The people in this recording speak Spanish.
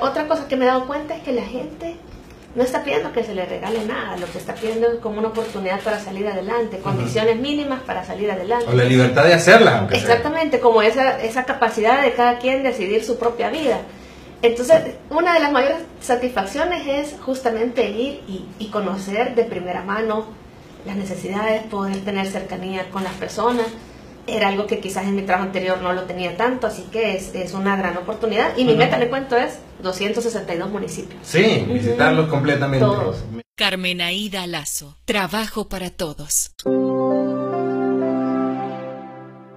Otra cosa que me he dado cuenta es que la gente no está pidiendo que se le regale nada, lo que está pidiendo es como una oportunidad para salir adelante, condiciones mínimas para salir adelante. O la libertad de hacerlas, aunque sea. Exactamente, como esa capacidad de cada quien decidir su propia vida. Entonces, una de las mayores satisfacciones es justamente ir y conocer de primera mano las necesidades, poder tener cercanía con las personas. Era algo que quizás en mi trabajo anterior no lo tenía tanto, así que es una gran oportunidad. Y mi meta, le cuento, es 262 municipios. Sí, visitarlos completamente. Todos. Carmen Aída Lazo, trabajo para todos.